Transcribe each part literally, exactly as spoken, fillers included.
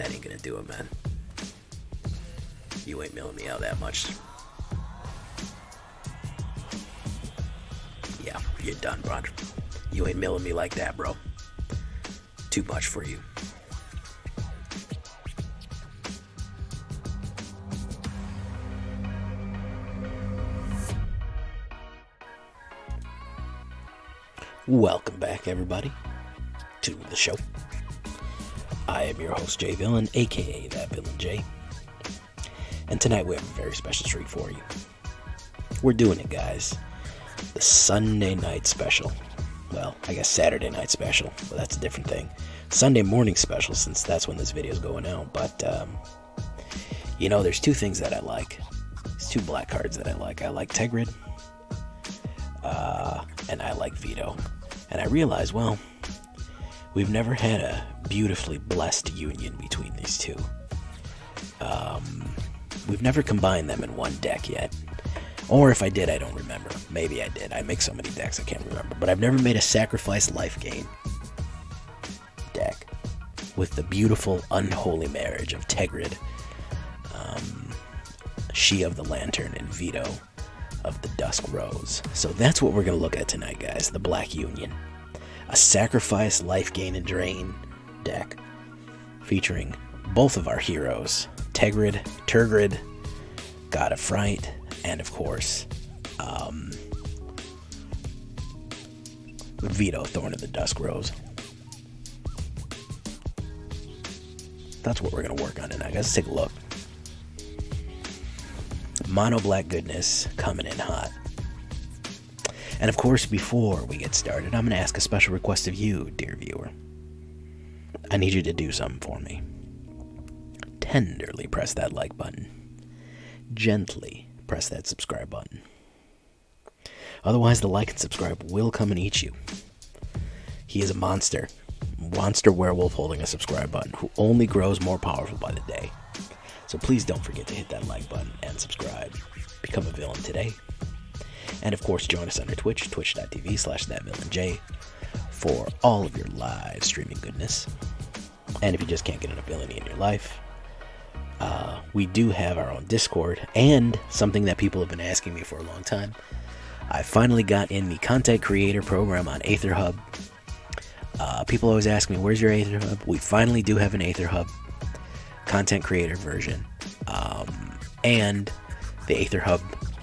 that ain't gonna do it, man. You ain't milling me out that much. Yeah, you're done, bro. You ain't milling me like that, bro. Too much for you. Welcome back, everybody, to the show. I am your host, Jay Villain, aka That Villain Jay. And tonight we have a very special treat for you. We're doing it, guys. The Sunday night special. Well, I guess Saturday night special, but that's a different thing. Sunday morning special, since that's when this video is going out. But, um, you know, there's two things that I like. There's two black cards that I like. I like Tergrid, uh, and I like Vito. And I realized, well, we've never had a beautifully blessed union between these two. Um, we've never combined them in one deck yet. Or if I did, I don't remember. Maybe I did. I make so many decks, I can't remember. But I've never made a sacrifice life gain deck with the beautiful, unholy marriage of Tergrid, um, She of the Lantern, and Vito of the Dusk Rose. So that's what we're going to look at tonight, guys. The Black Union. A sacrifice, life gain, and drain deck featuring both of our heroes, Tergrid, Tergrid, God of Fright, and of course, um, Vito, Thorn of the Dusk Rose. That's what we're going to work on tonight, guys. Let's take a look. Mono Black goodness coming in hot. And of course, before we get started, I'm going to ask a special request of you, dear viewer. I need you to do something for me. Tenderly press that like button. Gently press that subscribe button. Otherwise, the like and subscribe will come and eat you. He is a monster. Monster werewolf holding a subscribe button who only grows more powerful by the day. So please don't forget to hit that like button and subscribe. Become a villain today. And of course, join us on our Twitch, twitch.tv slash thatvillainj, for all of your live streaming goodness. And if you just can't get enough villainy in your life, uh, we do have our own Discord, and something that people have been asking me for a long time. I finally got in the content creator program on Aether Hub. Uh, people always ask me, where's your Aether Hub? We finally do have an Aether Hub content creator version, um, and the Aether Hub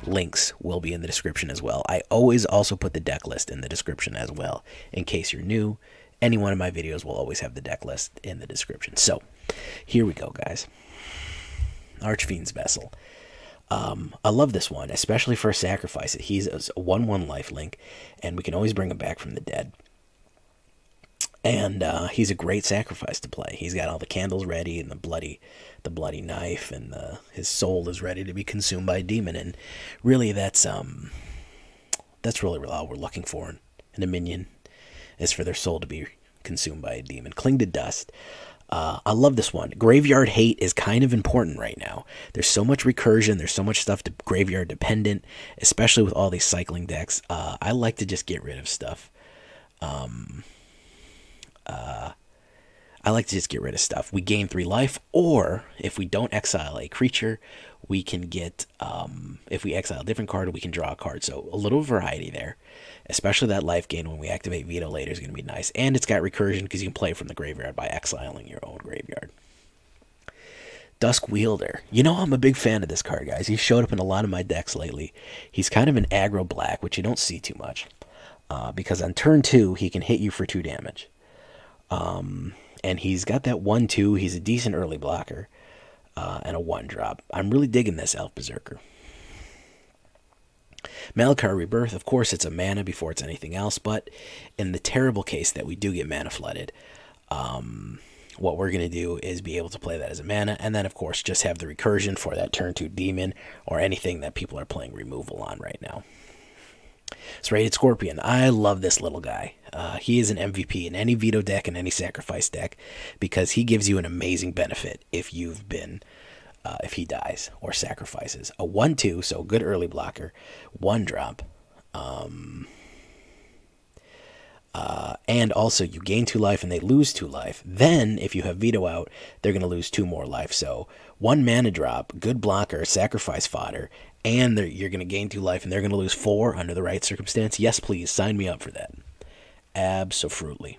links will be in the description as well. I always also put the deck list in the description as well. In case you're new, any one of my videos will always have the deck list in the description. So here we go, guys. Archfiend's Vessel. Um, I love this one, especially for a sacrifice. He's a one one lifelink, and we can always bring him back from the dead. And uh, he's a great sacrifice to play. He's got all the candles ready and the bloody, the bloody knife, and the, his soul is ready to be consumed by a demon. And really, that's um, that's really all we're looking for in, in a minion, is for their soul to be consumed by a demon. Cling to Dust. Uh, I love this one. Graveyard hate is kind of important right now. There's so much recursion. There's so much stuff to graveyard dependent, especially with all these cycling decks. Uh, I like to just get rid of stuff. Um... Uh, I like to just get rid of stuff. We gain three life, or if we don't exile a creature, we can get, um, if we exile a different card, we can draw a card. So a little variety there, especially that life gain when we activate Vito later is going to be nice. And it's got recursion because you can play from the graveyard by exiling your own graveyard. Dusk Wielder. You know, I'm a big fan of this card, guys. He's showed up in a lot of my decks lately. He's kind of an aggro black, which you don't see too much, uh, because on turn two, he can hit you for two damage. Um, and he's got that one two. He's a decent early blocker, uh, and a one drop. I'm really digging this Elf Berserker. Malakir Rebirth, of course, it's a mana before it's anything else, but in the terrible case that we do get mana flooded, um, what we're going to do is be able to play that as a mana, and then, of course, just have the recursion for that turn two demon or anything that people are playing removal on right now. Serrated Scorpion. I love this little guy. Uh, he is an M V P in any Vito deck and any sacrifice deck because he gives you an amazing benefit if you've been, uh, if he dies or sacrifices. A one two, so good early blocker, one drop. Um, Uh, and also, you gain two life and they lose two life. Then, if you have Vito out, they're going to lose two more life. So, one mana drop, good blocker, sacrifice fodder, and you're going to gain two life and they're going to lose four under the right circumstance. Yes, please, sign me up for that. Absolutely.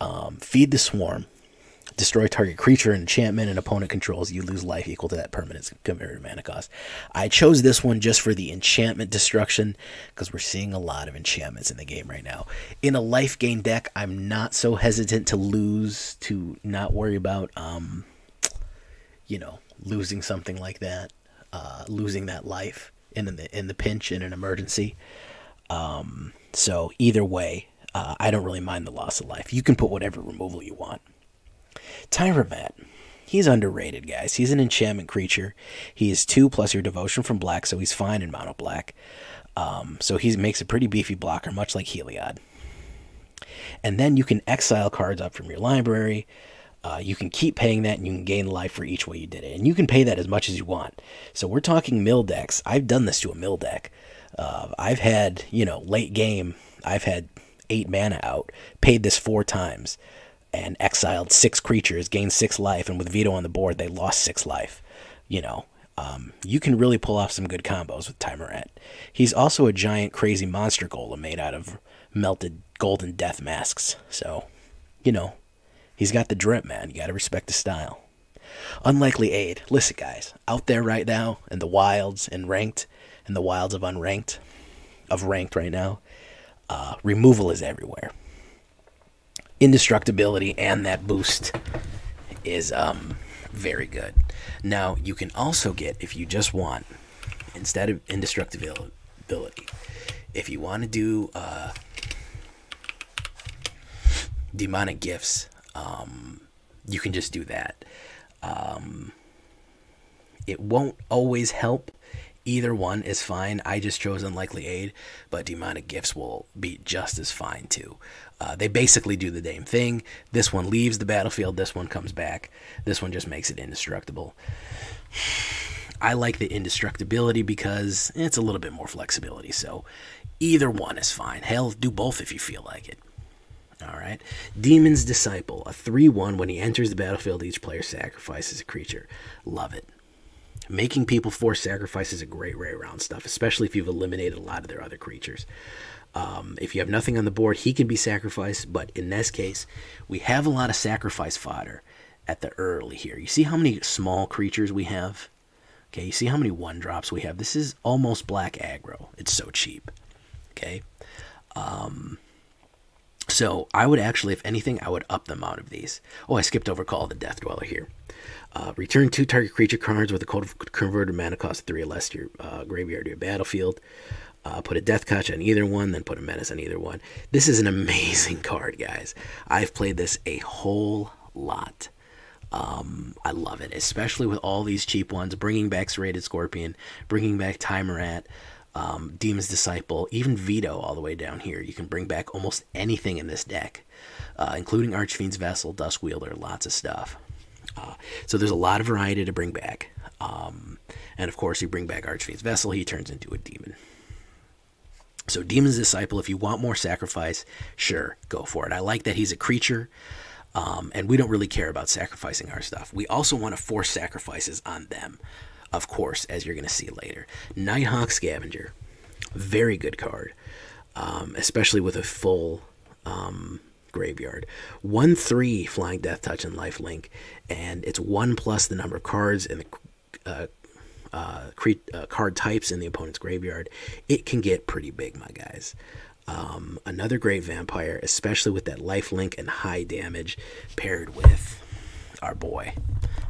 Um, Feed the Swarm. Destroy target creature, enchantment, and opponent controls. You lose life equal to that permanent's converted mana cost. I chose this one just for the enchantment destruction because we're seeing a lot of enchantments in the game right now. In a life gain deck, I'm not so hesitant to lose, to not worry about, um, you know, losing something like that, uh, losing that life in the, in the pinch, in an emergency. Um, so either way, uh, I don't really mind the loss of life. You can put whatever removal you want. Tymaret. He's underrated, guys. He's an enchantment creature. He is two plus your devotion from black, so he's fine in mono black. Um, so he makes a pretty beefy blocker, much like Heliod. And then you can exile cards up from your library. Uh, you can keep paying that, and you can gain life for each way you did it. And you can pay that as much as you want. So we're talking mill decks. I've done this to a mill deck. Uh, I've had, you know, late game, I've had eight mana out, paid this four times, and exiled six creatures, gained six life, and with Vito on the board, they lost six life. You know, um, you can really pull off some good combos with Tymaret. He's also a giant, crazy monster golem made out of melted golden death masks. So, you know, he's got the drip, man. You got to respect the style. Unlikely Aid. Listen, guys, out there right now, in the wilds and ranked, in the wilds of unranked, of ranked right now, uh, removal is everywhere. Indestructibility and that boost is um, very good. Now, you can also get, if you just want, instead of indestructibility, if you want to do uh, demonic gifts, um, you can just do that. Um, it won't always help. Either one is fine. I just chose Unlikely Aid, but Demonic Gifts will be just as fine too. Uh, they basically do the same thing. This one leaves the battlefield. This one comes back. This one just makes it indestructible. I like the indestructibility because it's a little bit more flexibility. So either one is fine. Hell, do both if you feel like it. All right. Demon's Disciple, a three one. When he enters the battlefield, each player sacrifices a creature. Love it. Making people force sacrifice is a great rare round stuff, especially if you've eliminated a lot of their other creatures. Um, if you have nothing on the board, he can be sacrificed, but in this case, we have a lot of sacrifice fodder at the early here. You see how many small creatures we have? Okay, you see how many one-drops we have? This is almost black aggro. It's so cheap. Okay? Um, so I would actually, if anything, I would up the amount of these. Oh, I skipped over Call of the Death-Dweller here. Uh, return two target creature cards with a code of converted mana cost of three or less to your uh, graveyard to your battlefield. Uh, put a death catch on either one, then put a menace on either one. This is an amazing card, guys. I've played this a whole lot. Um, I love it, especially with all these cheap ones. Bringing back Serrated Scorpion, bringing back Tymaret, um, Demon's Disciple, even Vito all the way down here. You can bring back almost anything in this deck, uh, including Archfiend's Vessel, Dusk Wielder, lots of stuff. Uh, so there's a lot of variety to bring back. Um, and of course, you bring back Archfiend's Vessel, he turns into a demon. So Demon's Disciple, if you want more sacrifice, sure, go for it. I like that he's a creature, um, and we don't really care about sacrificing our stuff. We also want to force sacrifices on them, of course, as you're going to see later. Nighthawk Scavenger, very good card, um, especially with a full... Um, graveyard. one three flying death touch and life link, and it's one plus the number of cards and the uh, uh, cre uh, card types in the opponent's graveyard. It can get pretty big, my guys. Um, another great vampire, especially with that life link and high damage paired with our boy.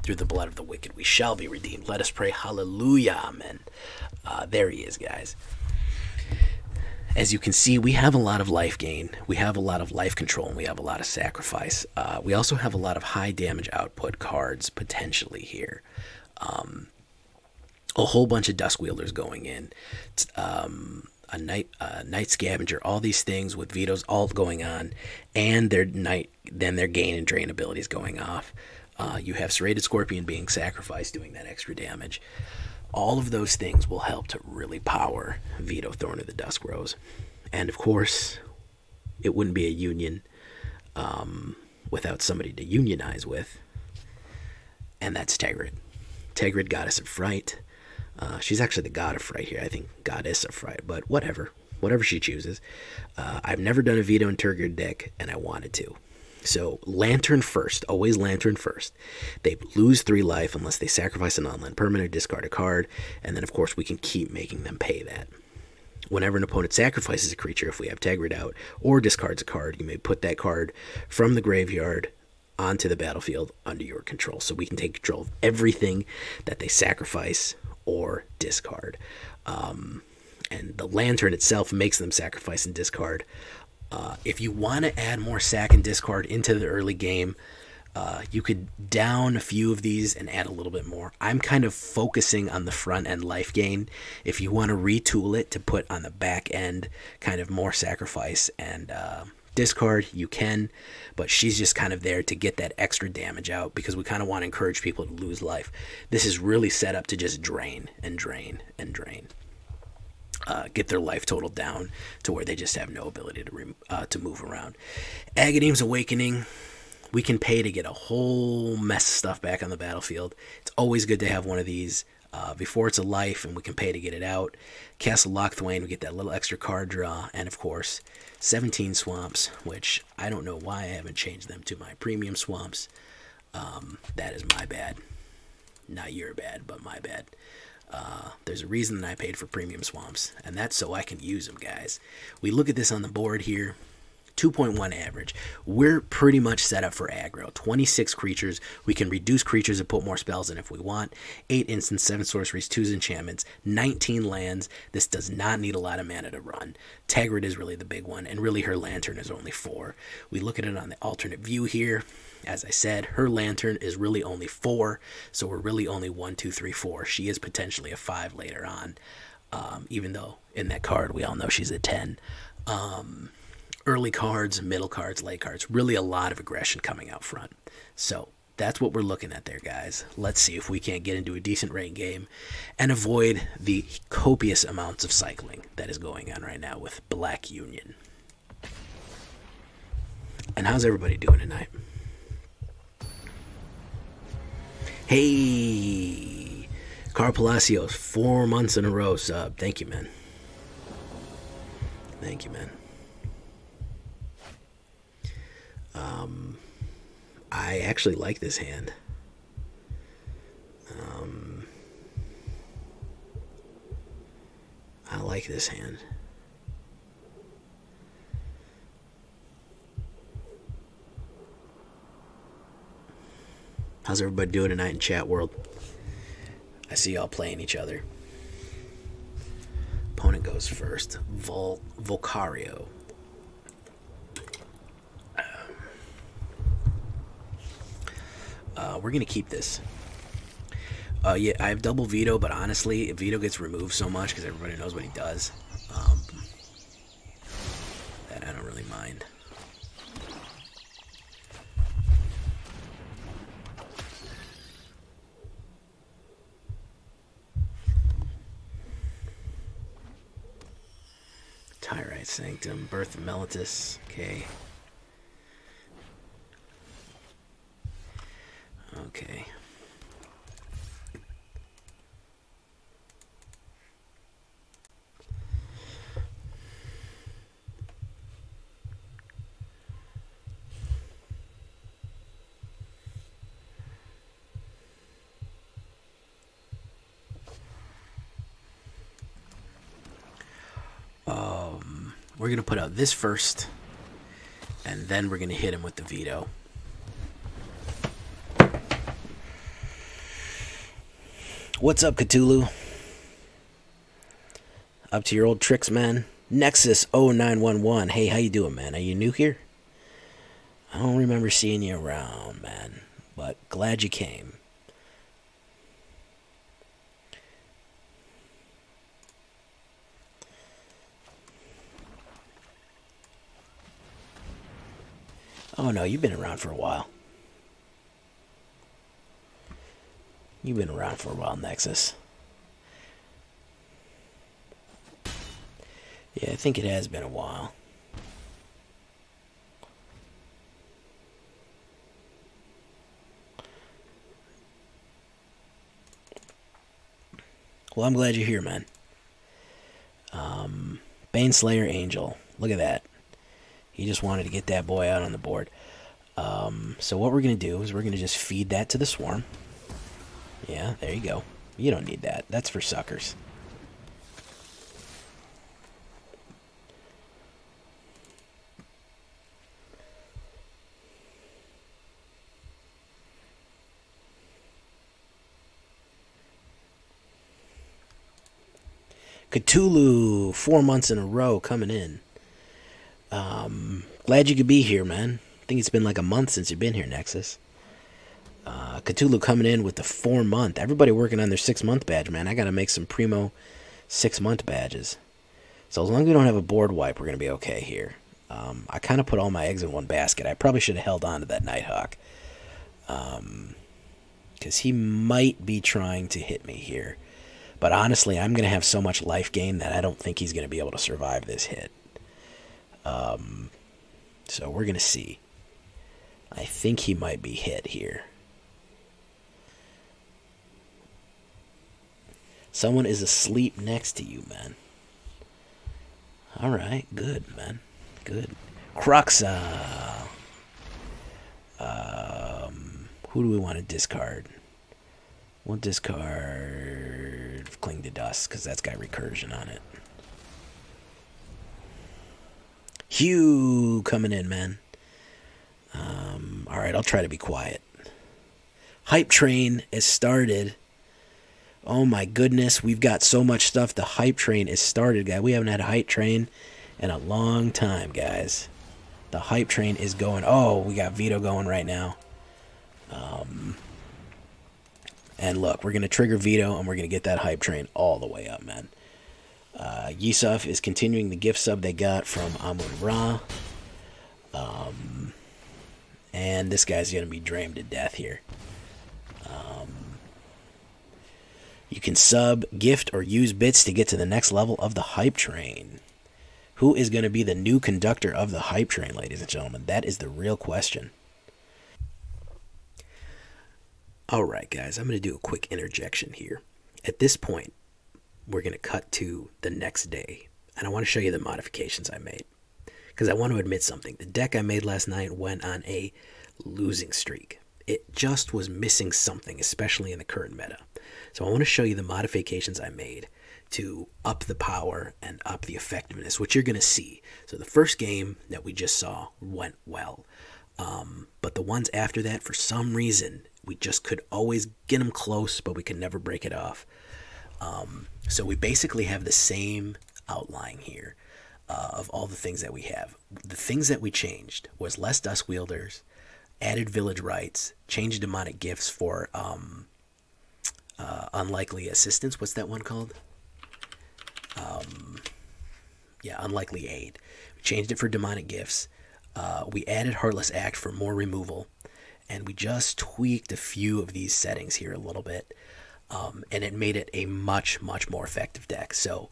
Through the blood of the wicked we shall be redeemed. Let us pray. Hallelujah. Amen. Uh, there he is, guys. As you can see, we have a lot of life gain, we have a lot of life control, and we have a lot of sacrifice. Uh, we also have a lot of high damage output cards, potentially here. Um, a whole bunch of Dusk Wielders going in. Um, a night, uh, night Scavenger, all these things with Vito's alt going on, and their night, then their gain and drain abilities going off. Uh, you have Serrated Scorpion being sacrificed, doing that extra damage. All of those things will help to really power Vito, Thorn of the Dusk Rose. And of course, it wouldn't be a union um, without somebody to unionize with. And that's Tergrid. Tergrid, Goddess of Fright. Uh, she's actually the God of Fright here. I think Goddess of Fright, but whatever. Whatever she chooses. Uh, I've never done a Vito and Tergrid deck, and I wanted to. So, Lantern first. Always Lantern first. They lose three life unless they sacrifice an online permanent or discard a card. And then, of course, we can keep making them pay that. Whenever an opponent sacrifices a creature, if we have Tergrid out, or discards a card, you may put that card from the graveyard onto the battlefield under your control. So we can take control of everything that they sacrifice or discard. Um, and the Lantern itself makes them sacrifice and discard. Uh, if you want to add more sack and discard into the early game, uh, you could down a few of these and add a little bit more. I'm kind of focusing on the front end life gain. If you want to retool it to put on the back end kind of more sacrifice and uh, discard, you can. But she's just kind of there to get that extra damage out because we kind of want to encourage people to lose life. This is really set up to just drain and drain and drain. Uh, get their life total down to where they just have no ability to re uh, to move around. Agadeem's Awakening, we can pay to get a whole mess of stuff back on the battlefield. It's always good to have one of these uh, before it's a life, and we can pay to get it out. Castle Locthwain, we get that little extra card draw, and of course, seventeen Swamps, which I don't know why I haven't changed them to my premium Swamps. Um, that is my bad. Not your bad, but my bad. Uh, there's a reason that I paid for premium Swamps, and that's so I can use them, guys. We look at this on the board here. two point one average. We're pretty much set up for aggro. twenty-six creatures. We can reduce creatures and put more spells in if we want. eight instants, seven sorceries, two enchantments, nineteen lands. This does not need a lot of mana to run. Tergrid is really the big one, and really her Lantern is only four. We look at it on the alternate view here. As I said, her Lantern is really only four, so we're really only one, two, three, four. She is potentially a five later on, um, even though in that card we all know she's a ten. Um... Early cards, middle cards, late cards. Really a lot of aggression coming out front. So that's what we're looking at there, guys. Let's see if we can't get into a decent rain game and avoid the copious amounts of cycling that is going on right now with Black Union. And how's everybody doing tonight? Hey! Car Palacios, four months in a row sub. Thank you, man. Thank you, man. Um, I actually like this hand. Um, I like this hand. How's everybody doing tonight in chat world? I see y'all playing each other. Opponent goes first. Vol Volcario. Uh, we're going to keep this. Uh, yeah, I have double Vito, but honestly, Vito gets removed so much because everybody knows what he does. Um, that I don't really mind. Tyrite Sanctum, Birth of Melitus. Okay. Okay. Um, we're going to put out this first, and then we're going to hit him with the Vito. What's up, Cthulhu? Up to your old tricks, man. Nexus oh nine one one. Hey, how you doing, man? Are you new here? I don't remember seeing you around, man. But glad you came. Oh, no, you've been around for a while. You've been around for a while, Nexus. Yeah, I think it has been a while. Well, I'm glad you're here, man. Um, Baneslayer Angel. Look at that. He just wanted to get that boy out on the board. Um, so what we're going to do is we're going to just feed that to the swarm. Yeah, there you go. You don't need that. That's for suckers. Cthulhu, four months in a row coming in. Um, glad you could be here, man. I think it's been like a month since you've been here, Nexus. Uh, Cthulhu coming in with the four-month. Everybody working on their six-month badge, man. I got to make some primo six-month badges. So as long as we don't have a board wipe, we're going to be okay here. Um, I kind of put all my eggs in one basket. I probably should have held on to that Nighthawk. Um, because he might be trying to hit me here. But honestly, I'm going to have so much life gain that I don't think he's going to be able to survive this hit. Um, so we're going to see. I think he might be hit here. Someone is asleep next to you, man. All right. Good, man. Good. Croxa. Um, who do we want to discard? We'll discard Cling to Dust because that's got recursion on it. Hugh coming in, man. Um, all right, I'll try to be quiet. Hype train is started. Oh my goodness, we've got so much stuff. The hype train is started, guys. We haven't had a hype train in a long time, guys. The hype train is going. Oh, we got Vito going right now. Um... And look, we're going to trigger Vito, and we're going to get that hype train all the way up, man. Uh, Yusuf is continuing the gift sub they got from Amun-Ra. Um, and this guy's going to be drained to death here. Um, you can sub, gift, or use bits to get to the next level of the hype train. Who is going to be the new conductor of the hype train, ladies and gentlemen? That is the real question. Alright guys, I'm going to do a quick interjection here. At this point, we're going to cut to the next day. And I want to show you the modifications I made. Because I want to admit something. The deck I made last night went on a losing streak. It just was missing something, especially in the current meta. So I want to show you the modifications I made to up the power and up the effectiveness, which you're going to see. So the first game that we just saw went well. Um, but the ones after that, for some reason, we just could always get them close, but we could never break it off. Um, so we basically have the same outline here uh, of all the things that we have. The things that we changed was less Dusk Wielders, added Village Rites, changed Demonic Gifts for um, uh, Unlikely Assistance. What's that one called? Um, yeah, Unlikely Aid. We changed it for Demonic Gifts. Uh, we added Heartless Act for more removal. And we just tweaked a few of these settings here a little bit. Um, and it made it a much, much more effective deck. So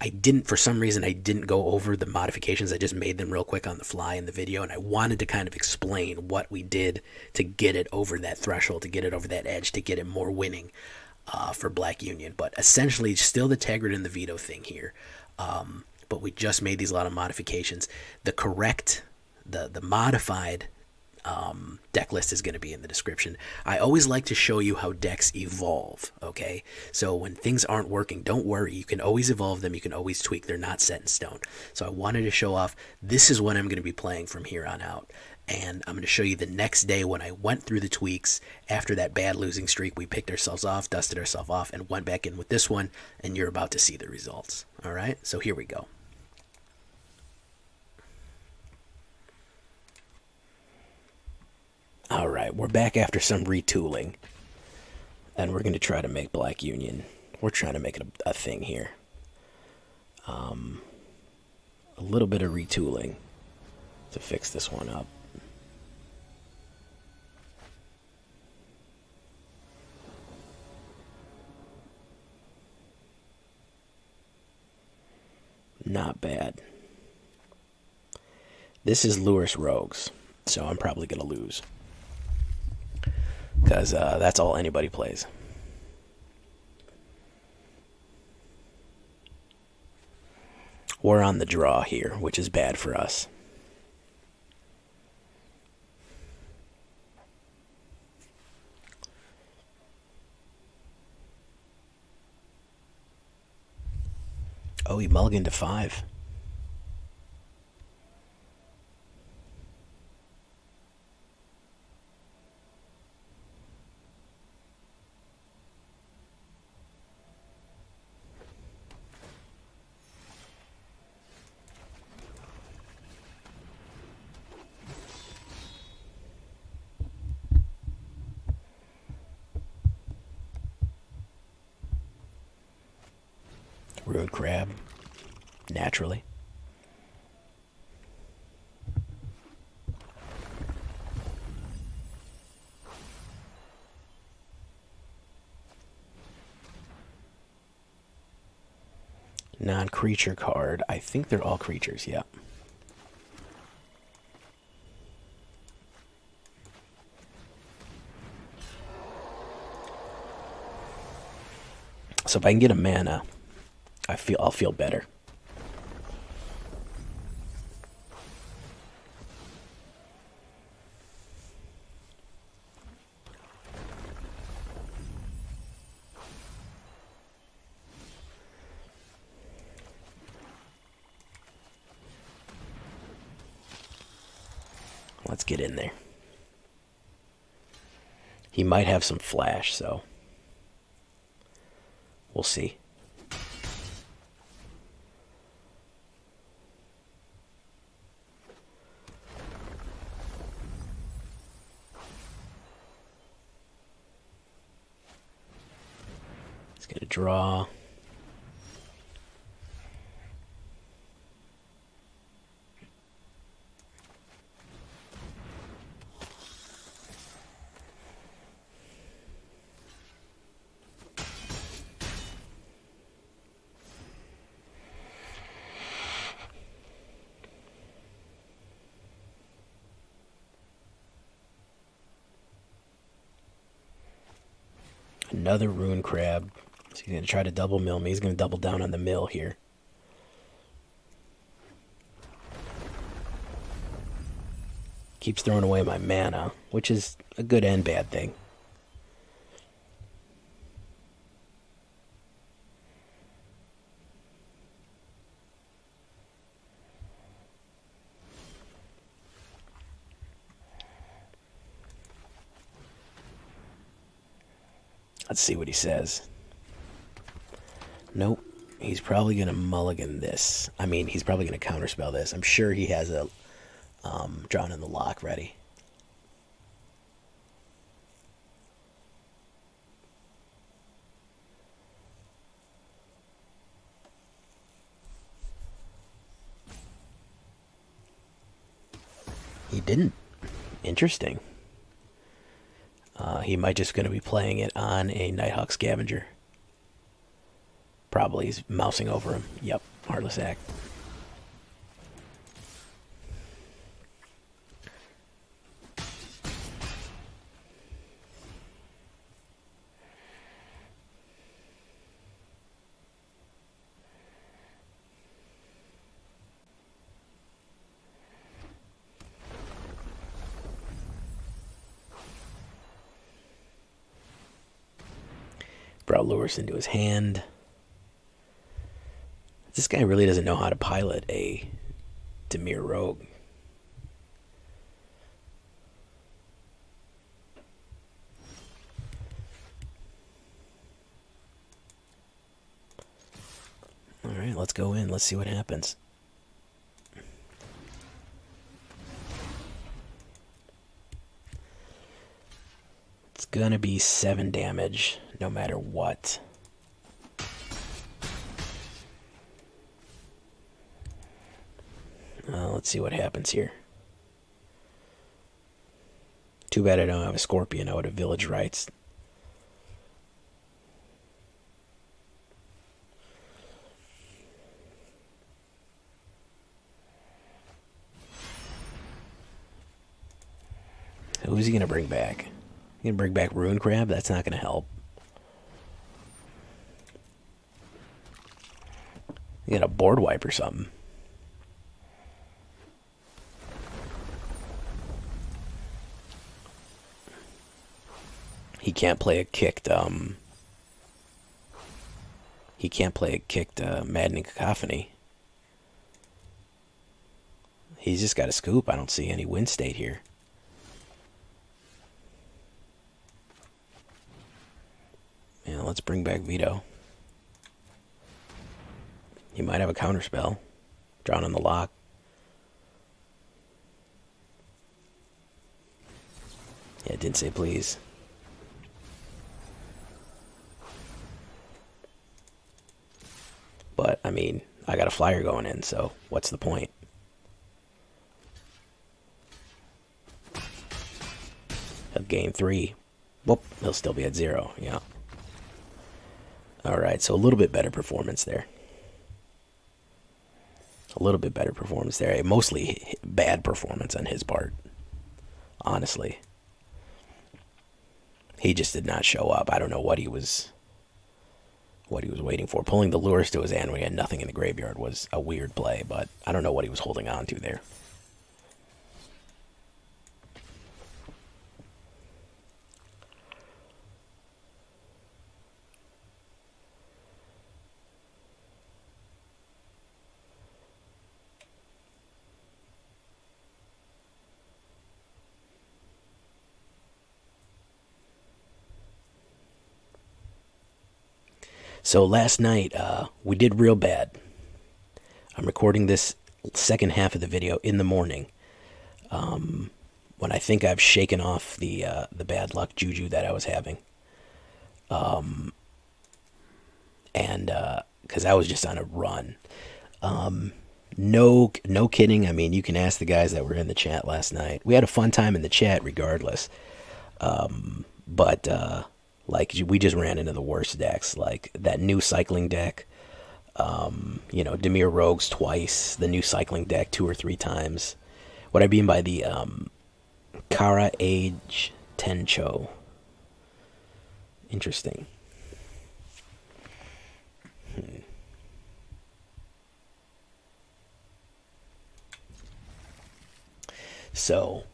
I didn't, for some reason, I didn't go over the modifications. I just made them real quick on the fly in the video. And I wanted to kind of explain what we did to get it over that threshold, to get it over that edge, to get it more winning uh, for Black Union. But essentially, still the Tergrid and the Vito thing here. Um, but we just made these a lot of modifications. The correct, the, the modified... Um, deck list is going to be in the description. I always like to show you how decks evolve, okay? So when things aren't working, don't worry. You can always evolve them. You can always tweak. They're not set in stone. So I wanted to show off, this is what I'm going to be playing from here on out. And I'm going to show you the next day when I went through the tweaks. After that bad losing streak, we picked ourselves off, dusted ourselves off, and went back in with this one. And you're about to see the results, all right? So here we go. All right, we're back after some retooling, and we're going to try to make Black Union. We're trying to make it a, a thing here. Um, a little bit of retooling to fix this one up. Not bad. This is Lurus Rogues, so I'm probably going to lose. Because uh, that's all anybody plays. We're on the draw here, which is bad for us. Oh, he mulliganed to five. Road crab, naturally. Non-creature card. I think they're all creatures, yep. Yeah. So if I can get a mana, I feel I'll feel better. Let's get in there. He might have some flash, so we'll see. Draw. Another rune crab. So he's going to try to double mill me. He's going to double down on the mill here. Keeps throwing away my mana, which is a good and bad thing. Let's see what he says. Nope, he's probably going to mulligan this. I mean, he's probably going to counterspell this. I'm sure he has a um, Drawn in the Lock ready. He didn't. Interesting. Uh, he might just going to be playing it on a Nighthawk Scavenger. Probably he's mousing over him. Yep, Heartless Act. Brought Lurus into his hand. This guy really doesn't know how to pilot a Demir Rogue. Alright, let's go in. Let's see what happens. It's gonna be seven damage, no matter what. Uh, let's see what happens here. Too bad I don't have a scorpion. I would have Village Rites. Who's he gonna bring back? He gonna bring back Ruin Crab? That's not gonna help. You got a board wipe or something. He can't play a kicked, um... He can't play a kicked uh, Maddening Cacophony. He's just got a scoop. I don't see any win state here. Yeah, let's bring back Vito. He might have a counterspell. Drown on the lock. Yeah, it didn't say please. But, I mean, I got a flyer going in, so what's the point? Of game three. Whoop, he'll still be at zero, yeah. Alright, so a little bit better performance there. A little bit better performance there. Mostly bad performance on his part. Honestly. He just did not show up. I don't know what he was... what he was waiting for. Pulling the lures to his hand when he had nothing in the graveyard was a weird play, but I don't know what he was holding on to there. So last night, uh, we did real bad. I'm recording this second half of the video in the morning, um, when I think I've shaken off the uh, the bad luck juju that I was having. Um, and, uh, 'cause I was just on a run. Um, no, no kidding. I mean, you can ask the guys that were in the chat last night. We had a fun time in the chat regardless. Um, but, uh, Like, we just ran into the worst decks, like that new cycling deck, um, you know, Demir Rogues twice, the new cycling deck two or three times. What I mean by the um, Kara Age Tencho. Interesting. Hmm. So...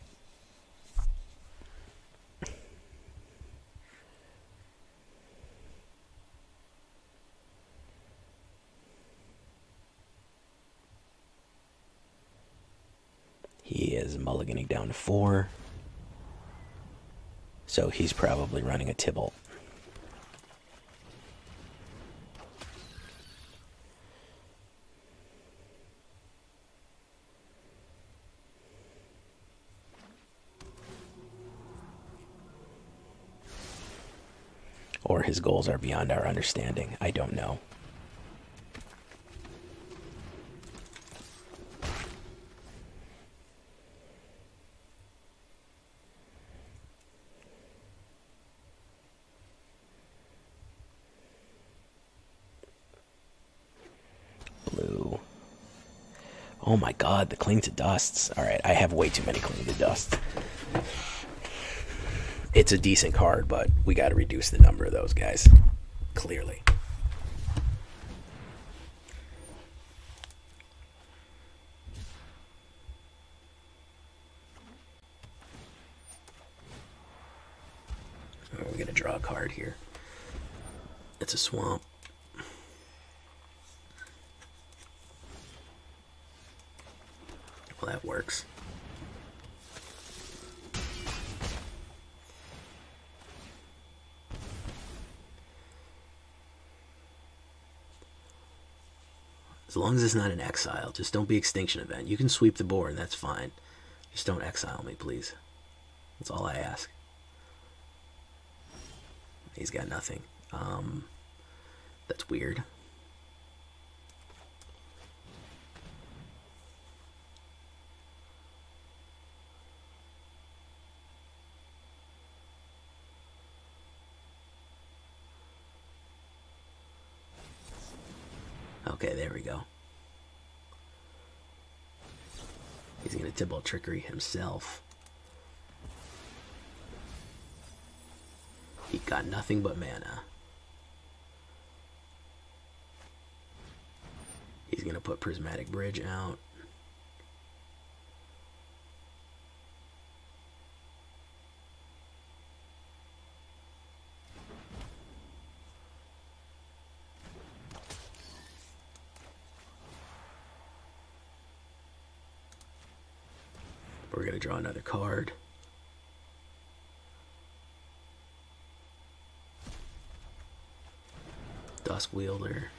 he is mulliganing down to four. So he's probably running a Tibalt. Or his goals are beyond our understanding. I don't know. Oh my god, the Cling to Dusts. Alright, I have way too many Cling to Dusts. It's a decent card, but we gotta reduce the number of those guys. Clearly. Alright, we're gonna draw a card here. It's a Swamp. Well, that works. As long as it's not an exile, just don't be Extinction Event. You can sweep the board, that's fine. Just don't exile me, please. That's all I ask. He's got nothing. Um, that's weird. Okay, there we go. He's going to Tibalt's Trickery himself. He got nothing but mana. He's going to put Prismatic Bridge out. We're going to draw another card. Dusk Wielder.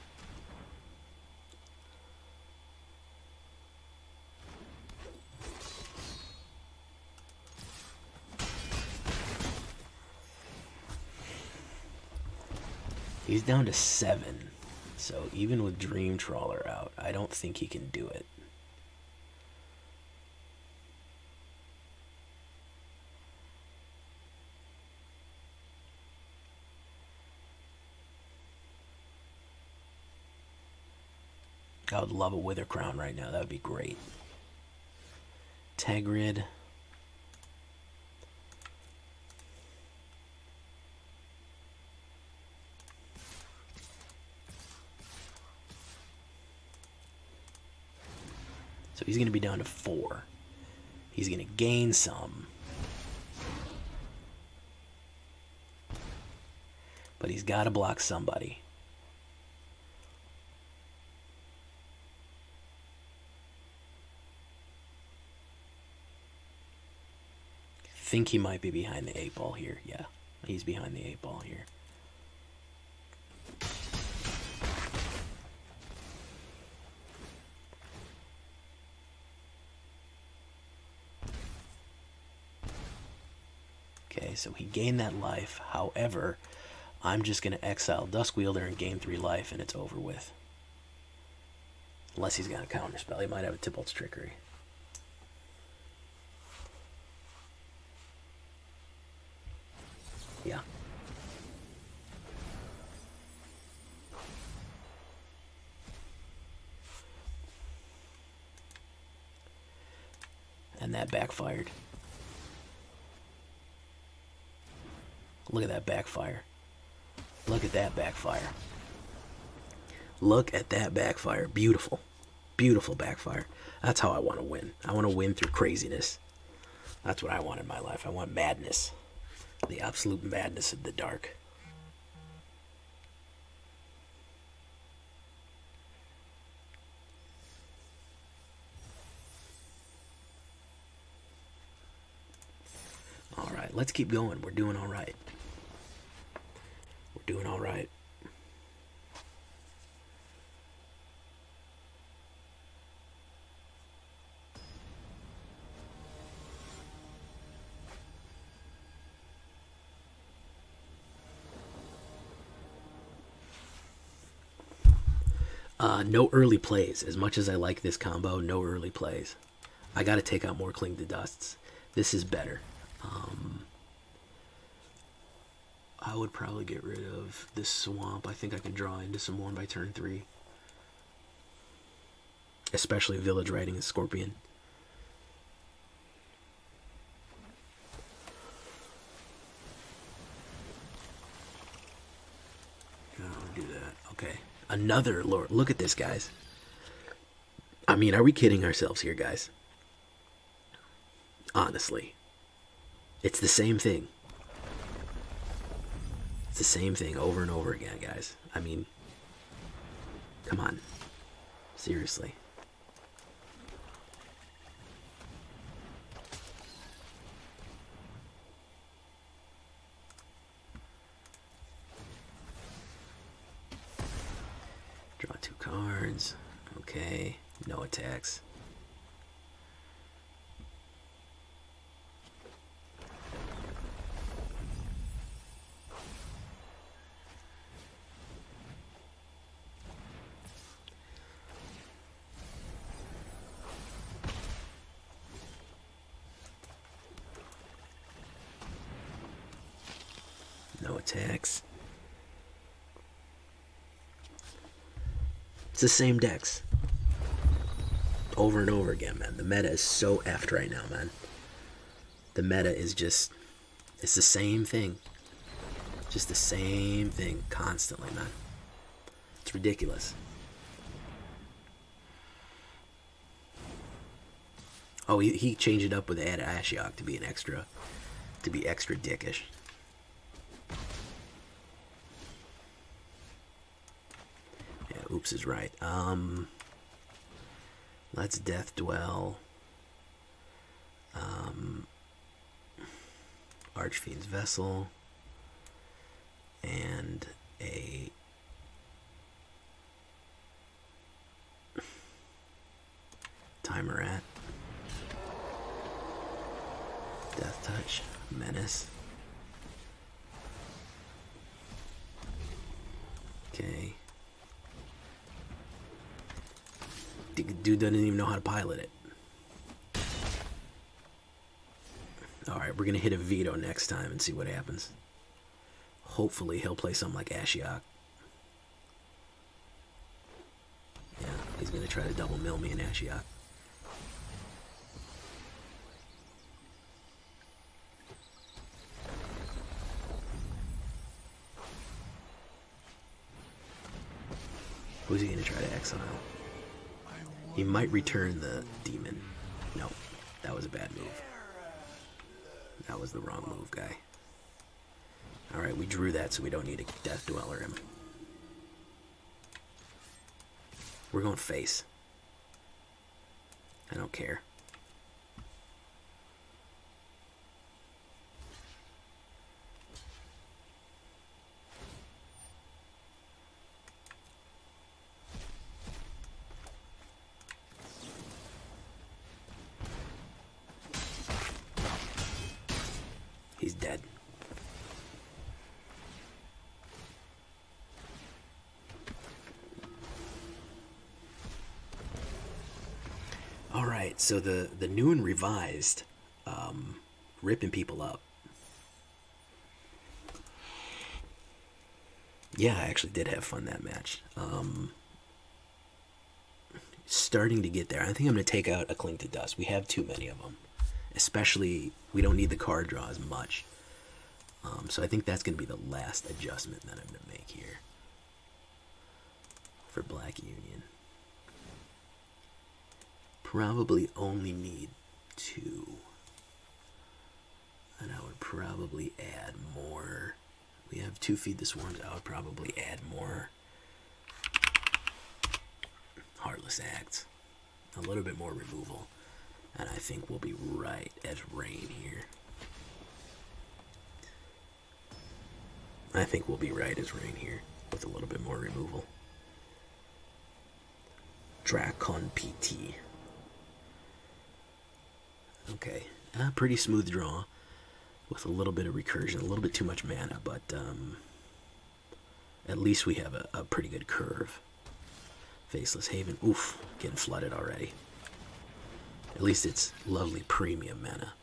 He's down to seven, so even with Dream Trawler out, I don't think he can do it. I would love a Wither Crown right now. That would be great. Tergrid. So he's going to be down to four. He's going to gain some. But he's got to block somebody. I think he might be behind the eight ball here. Yeah, he's behind the eight ball here. Okay, so he gained that life. However, I'm just going to exile Dusk Wielder and gain three life, and it's over with. Unless he's got a counterspell. He might have a Tibalt's Trickery. Yeah. And that backfired. Look at that backfire. Look at that backfire. Look at that backfire. Beautiful. Beautiful backfire. That's how I want to win. I want to win through craziness. That's what I want in my life. I want madness. The absolute madness of the dark. All right, let's keep going. We're doing all right. We're doing all right. Uh, no early plays. As much as I like this combo, no early plays. I got to take out more Cling to Dusts. This is better. Um, I would probably get rid of this Swamp. I think I can draw into some more by turn three. Especially Village Rites and Scorpion. Another Lord. Look at this, guys. I mean, are we kidding ourselves here, guys? Honestly. It's the same thing. It's the same thing over and over again, guys. I mean, come on. Seriously. Okay, no attacks. No attacks. It's the same decks. Over and over again, man. The meta is so effed right now, man. The meta is just... It's the same thing. Just the same thing constantly, man. It's ridiculous. Oh, he, he changed it up with added Ashiok to be an extra, to be extra dickish. Yeah, oops is right. Um, let's Death Dwell. Um, Archfiend's Vessel. And a... Tymaret. Death Touch. Menace. Okay. Dude doesn't even know how to pilot it. Alright, we're going to hit a Vito next time and see what happens. Hopefully he'll play something like Ashiok. Yeah, he's going to try to double mill me in Ashiok. Who's he going to try to exile? He might return the demon. Nope, that was a bad move. That was the wrong move, guy. Alright, we drew that, so we don't need a Death Dweller him. We're going face. I don't care. He's dead. Alright, so the, the new and revised, um, ripping people up. Yeah, I actually did have fun that match. Um, starting to get there. I think I'm going to take out a Cling to Dust. We have too many of them. Especially, we don't need the card draw as much. Um, so I think that's going to be the last adjustment that I'm going to make here for Black Union. Probably only need two. And I would probably add more. We have two Feed the Swarms. I would probably add more Heartless Act. A little bit more removal. And I think we'll be right at rain here. I think we'll be right as rain here with a little bit more removal. Dracon P T. Okay, a pretty smooth draw with a little bit of recursion, a little bit too much mana, but um, at least we have a, a pretty good curve. Faceless Haven. Oof, getting flooded already. At least it's lovely premium mana.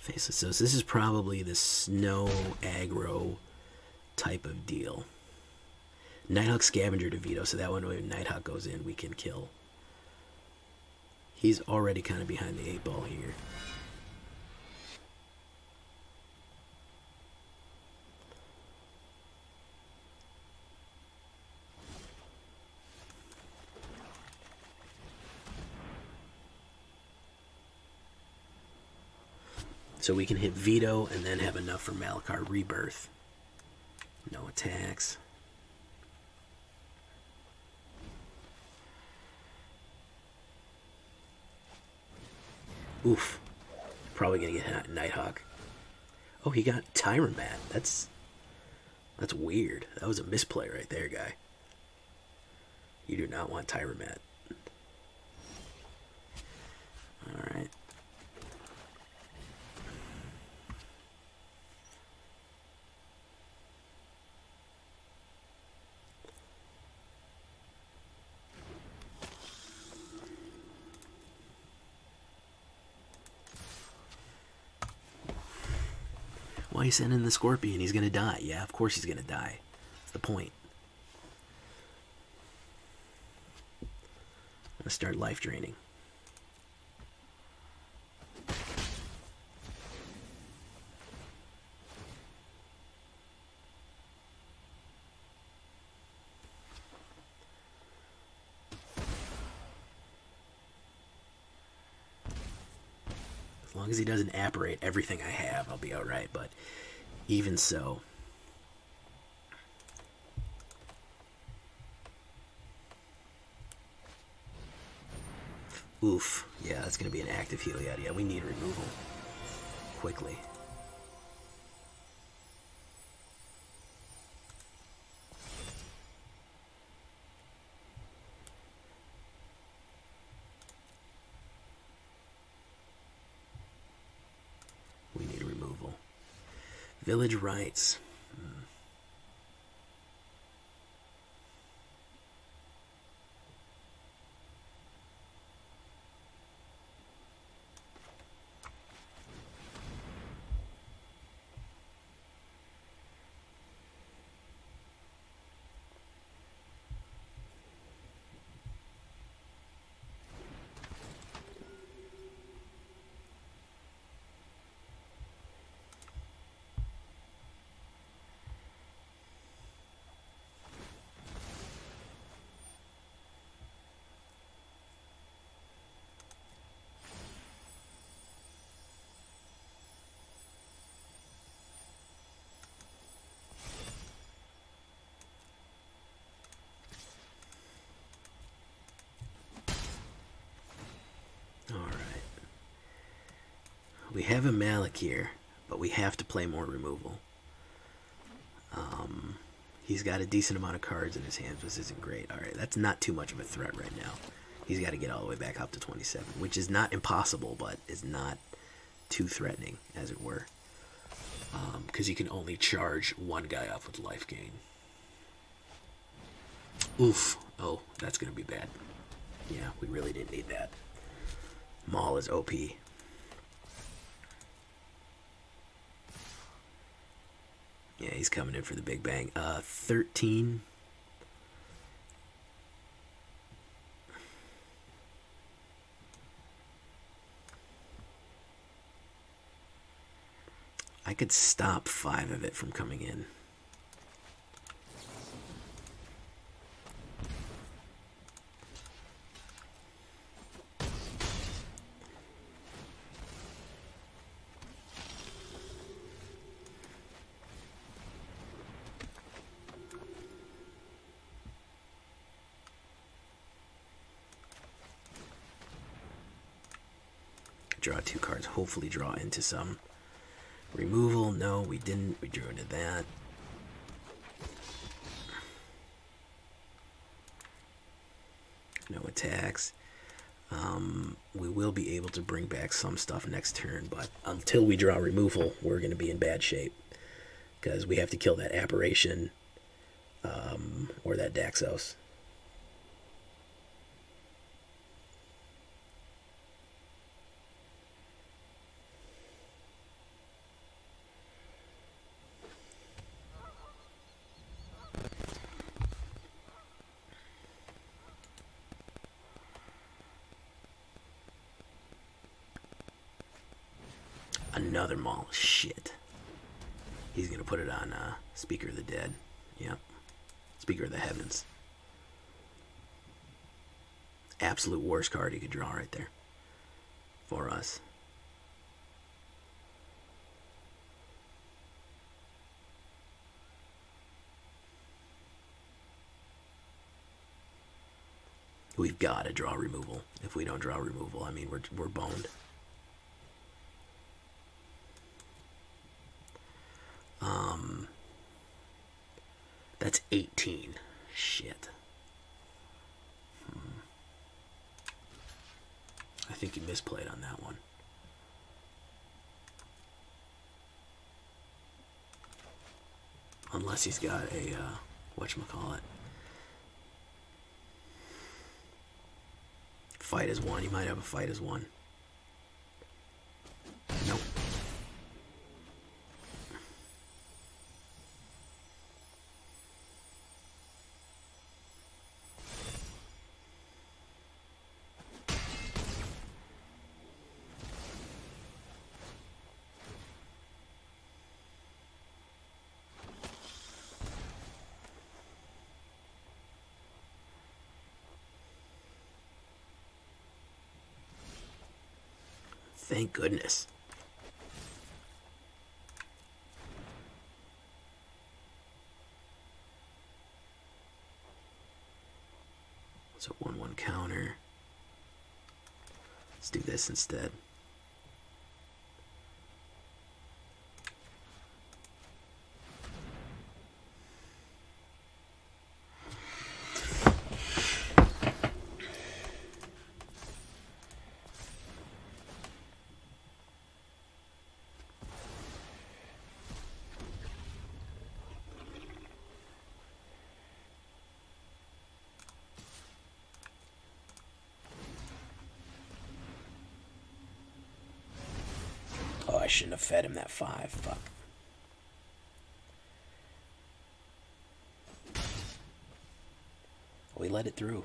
Faceless, so this is probably the snow aggro type of deal. Nighthawk Scavenger to Vito, so that one when Nighthawk goes in, we can kill. He's already kind of behind the eight ball here. So we can hit Vito and then have enough for Malakir Rebirth. No attacks. Oof. Probably gonna get Nighthawk. Oh, he got Tyromat. That's that's weird. That was a misplay right there, guy. You do not want Tyromat. Alright. Why are you sending the Scorpion? He's going to die. Yeah, of course he's going to die. That's the point. I'm going to start life draining. As long as he doesn't apparate everything I have, I'll be alright, but even so. Oof. Yeah, that's going to be an active Heliod. Yeah, we need removal. Quickly. Village Rites. Hmm. We have a Malakir, but we have to play more removal. Um, he's got a decent amount of cards in his hands, which isn't great. Alright, that's not too much of a threat right now. He's got to get all the way back up to twenty-seven, which is not impossible, but is not too threatening, as it were. Because um, you can only charge one guy off with life gain. Oof. Oh, that's going to be bad. Yeah, we really didn't need that. Maul is O P. Yeah, he's coming in for the big bang. Uh, thirteen. I could stop five of it from coming in. Draw two cards, hopefully draw into some removal. No, we didn't. We drew into that. No attacks. Um, we will be able to bring back some stuff next turn, but until we draw removal, we're going to be in bad shape because we have to kill that Apparition um, or that Daxos. Another Maul. Shit. He's going to put it on uh, Speaker of the Dead. Yep. Speaker of the Heavens. Absolute worst card he could draw right there. For us. We've got to draw removal. If we don't draw removal, I mean, we're, we're boned. Um, that's eighteen. Shit. Hmm. I think you misplayed on that one. Unless he's got a, uh, whatchamacallit. Fight as One. He might have a Fight as One. Nope. Thank goodness. So one one counter. Let's do this instead. I shouldn't have fed him that five. Fuck. We let it through.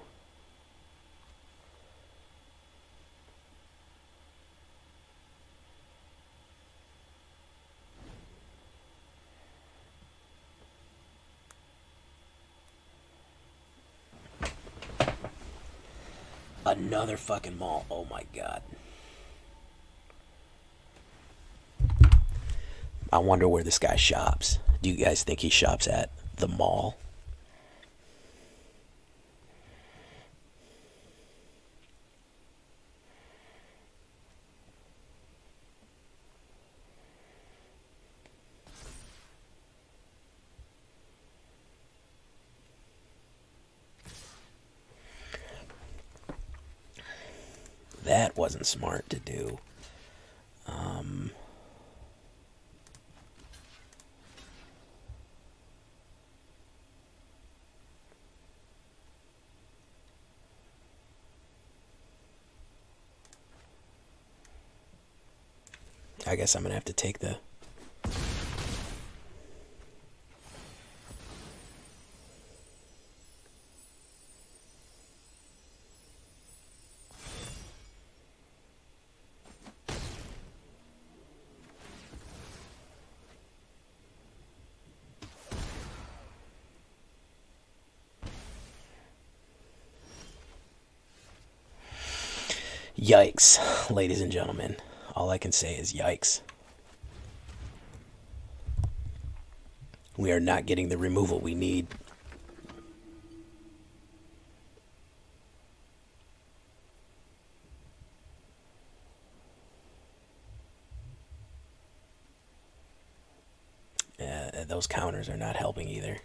Another fucking mall. Oh my god. I wonder where this guy shops. Do you guys think he shops at the mall? That wasn't smart to do. Um... I guess I'm gonna have to take the... Yikes, ladies and gentlemen. All I can say is yikes. We are not getting the removal we need. Uh, those counters are not helping either.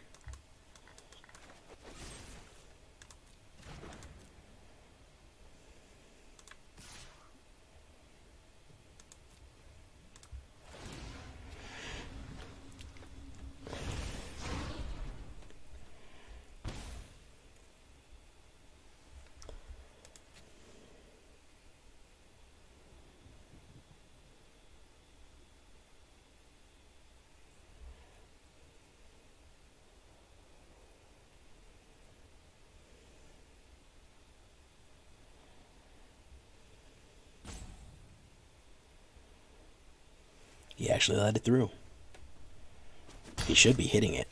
He actually let it through. He should be hitting it.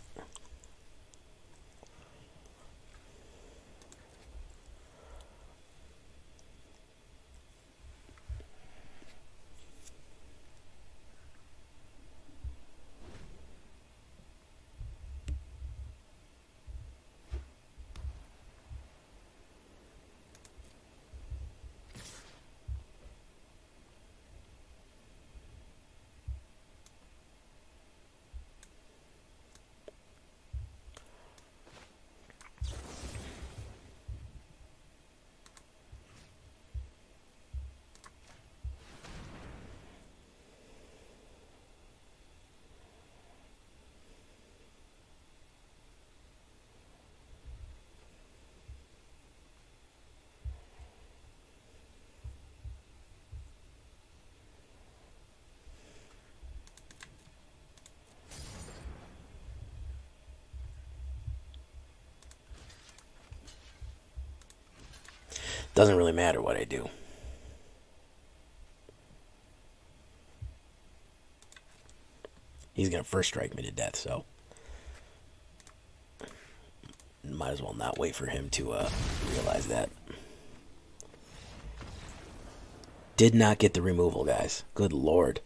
Doesn't really matter what I do. He's gonna first strike me to death, so might as well not wait for him to uh, realize that. Did not get the removal, guys. Good lord.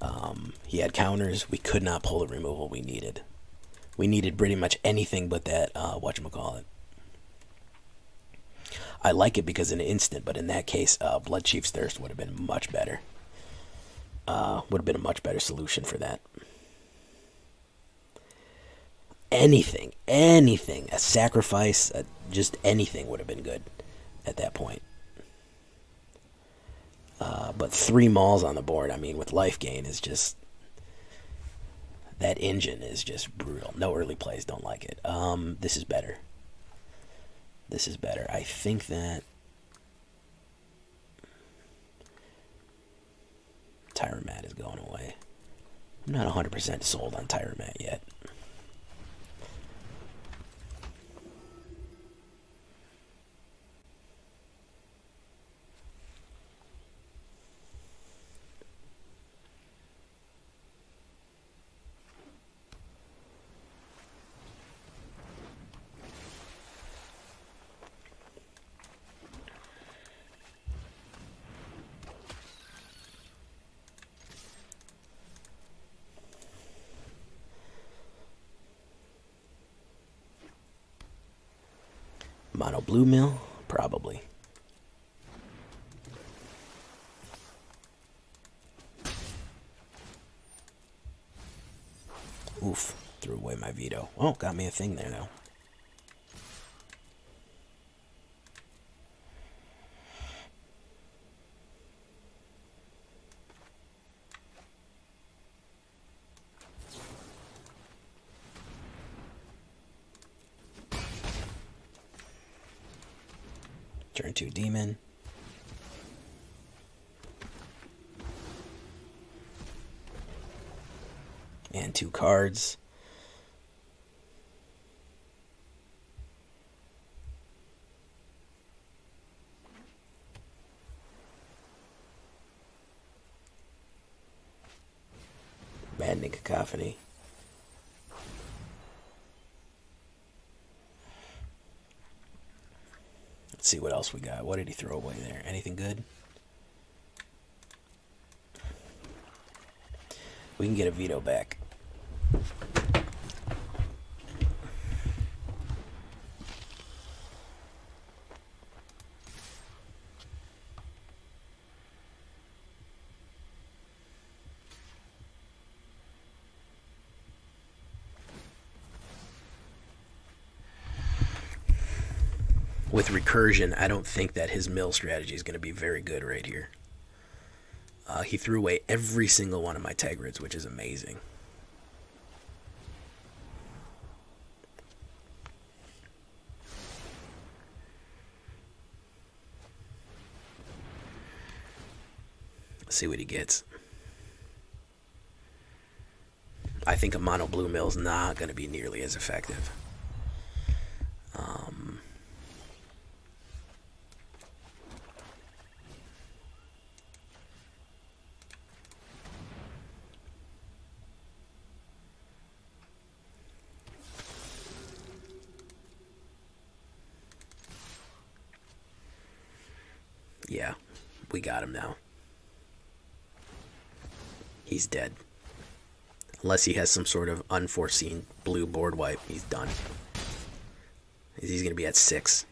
Um, he had counters. We could not pull the removal we needed. We needed pretty much anything but that, uh, whatchamacallit. I like it because in an instant, but in that case, uh, Blood Chief's Thirst would have been much better. Uh, would have been a much better solution for that. Anything, anything, a sacrifice, a, just anything would have been good at that point. Uh, but three mauls on the board, I mean, with life gain is just... That engine is just brutal. No early plays, don't like it. Um, this is better. This is better. I think that... Tyramat is going away. I'm not one hundred percent sold on Tyramat yet. Mono blue mill? Probably. Oof. Threw away my Vito. Oh, got me a thing there, though. Turn two demon. And two cards. Maddening Cacophony. Let's see what else we got. What did he throw away there? Anything good? We can get a Vito back. With recursion, I don't think that his mill strategy is going to be very good right here. Uh, he threw away every single one of my Tergrids, which is amazing. Let's see what he gets. I think a mono blue mill is not going to be nearly as effective. Um... Yeah, we got him now. He's dead. Unless he has some sort of unforeseen blue board wipe, he's done. He's going to be at six.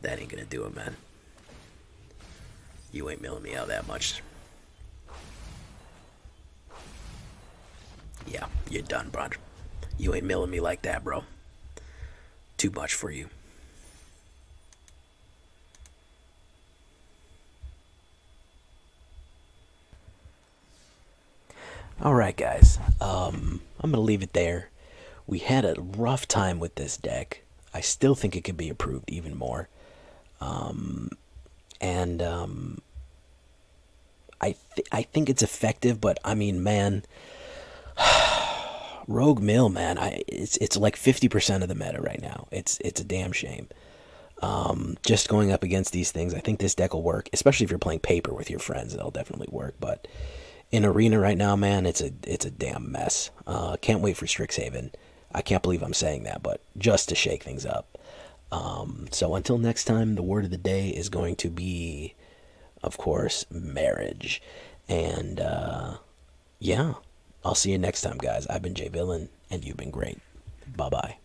That ain't going to do it, man. You ain't milling me out that much. Yeah, you're done, bro. You ain't milling me like that, bro. Too much for you. Alright, guys. Um, I'm going to leave it there. We had a rough time with this deck. I still think it could be improved even more. Um... And um, I th I think it's effective, but I mean, man, Rogue Mill, man, I it's it's like fifty percent of the meta right now. It's it's a damn shame. Um, just going up against these things, I think this deck will work, especially if you're playing paper with your friends. It'll definitely work, but in Arena right now, man, it's a it's a damn mess. Uh, can't wait for Strixhaven. I can't believe I'm saying that, but just to shake things up. Um, so until next time, the word of the day is going to be, of course, marriage. And uh, yeah, I'll see you next time, guys. I've been Jay Villain, and you've been great. Bye-bye.